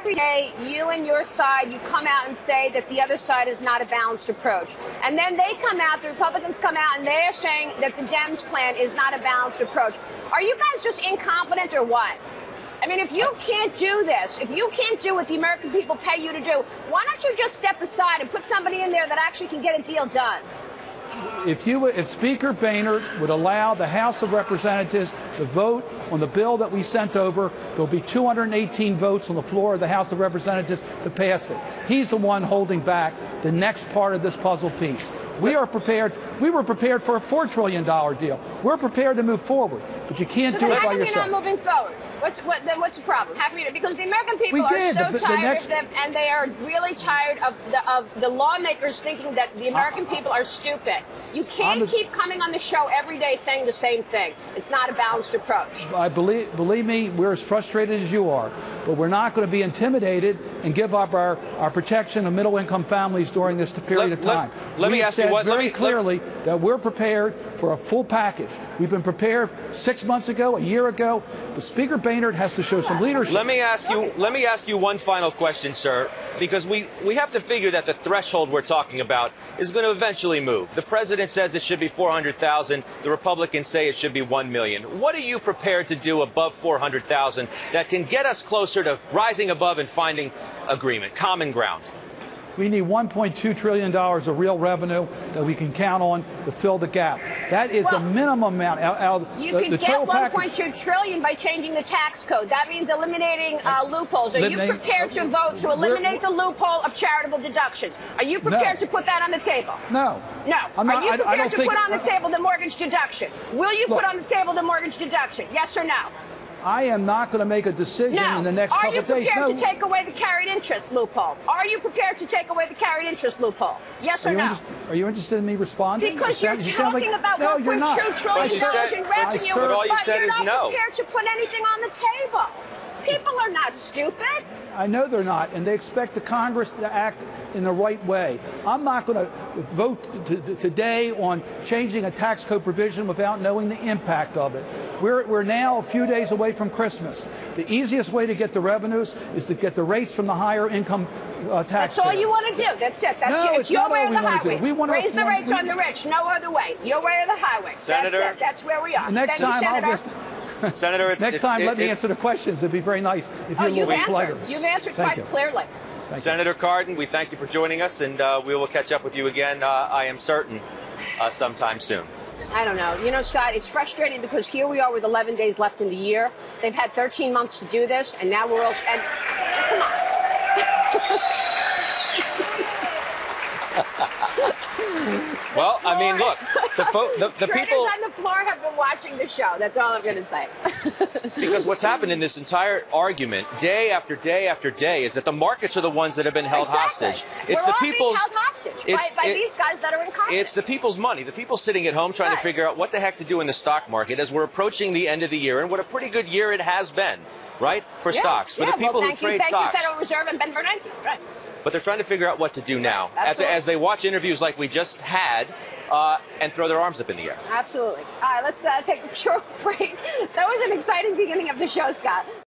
every day you and your side, you come out and say that the other side is not a balanced approach. And then they come out, the Republicans come out, and they are saying that the Dems' plan is not a balanced approach. Are you guys just incompetent or what? I mean, if you can't do this, if you can't do what the American people pay you to do, why don't you just step aside and put somebody in there that actually can get a deal done? If Speaker Boehner would allow the House of Representatives to vote on the bill that we sent over, there'll be 218 votes on the floor of the House of Representatives to pass it. He's the one holding back the next part of this puzzle piece. We are prepared. We were prepared for a $4 trillion deal. We're prepared to move forward, but you can't do it by yourself. So how come you're not moving forward? What's the problem? How come you? Because the American people are so tired of them, and they are really tired of the lawmakers thinking that the American people are stupid. You can't keep coming on the show every day saying the same thing. It's not a balanced approach. Believe me, we're as frustrated as you are, but we're not going to be intimidated and give up our protection of middle-income families during this period of time. Let me ask you. Very clearly that we're prepared for a full package. We've been prepared 6 months ago, a year ago, but Speaker Boehner has to show some leadership. Let me ask you one final question, sir, because we have to figure that the threshold we're talking about is going to eventually move. The president says it should be 400,000. The Republicans say it should be 1 million. What are you prepared to do above 400,000 that can get us closer to rising above and finding agreement, common ground? We need $1.2 trillion of real revenue that we can count on to fill the gap. That is the minimum amount. You can get $1.2 trillion by changing the tax code. That means eliminating loopholes. Are you prepared to vote to eliminate the loophole of charitable deductions? Are you prepared to put that on the table? No. No. Are you prepared to put on the table the mortgage deduction? Will you put on the table the mortgage deduction? Yes or no? I am not going to make a decision in the next couple of days. Are you prepared to take away the carried interest loophole? Are you prepared to take away the carried interest loophole? Yes or no? Are you interested in me responding? Because you're talking about $1.2 trillion in revenue, but you're not prepared to put anything on the table. People are not stupid. I know they're not, and they expect the Congress to act in the right way. I'm not going to vote today on changing a tax code provision without knowing the impact of it. We're now a few days away from Christmas. The easiest way to get the revenues is to get the rates from the higher income tax. That's all you want to do. That's it. It's your way or the highway. We want to raise the rates on the rich. No other way. Your way or the highway. Senator, that's it. That's where we are. Senator, next time let me answer the questions. It'd be very nice if you were polite. You've answered quite clearly. Senator Cardin, we thank you for joining us, and we will catch up with you again, I am certain, sometime soon. I don't know. You know, Scott, it's frustrating because here we are with 11 days left in the year. They've had 13 months to do this, and now we're all... And, come on. Well, I mean, look, the people on the floor have been watching the show. That's all I'm going to say. Because what's happened in this entire argument, day after day after day, is that the markets are the ones that have been held hostage. It's We're all being held hostage by these guys that are in Congress. It's the people's money. The people sitting at home trying to figure out what the heck to do in the stock market as we're approaching the end of the year, and what a pretty good year it has been, right, for stocks. For the people who trade stocks. Thank you, Federal Reserve and Ben Bernanke. Right. But they're trying to figure out what to do now as they watch interviews like we just had and throw their arms up in the air. Absolutely. All right, let's take a short break. That was an exciting beginning of the show, Scott.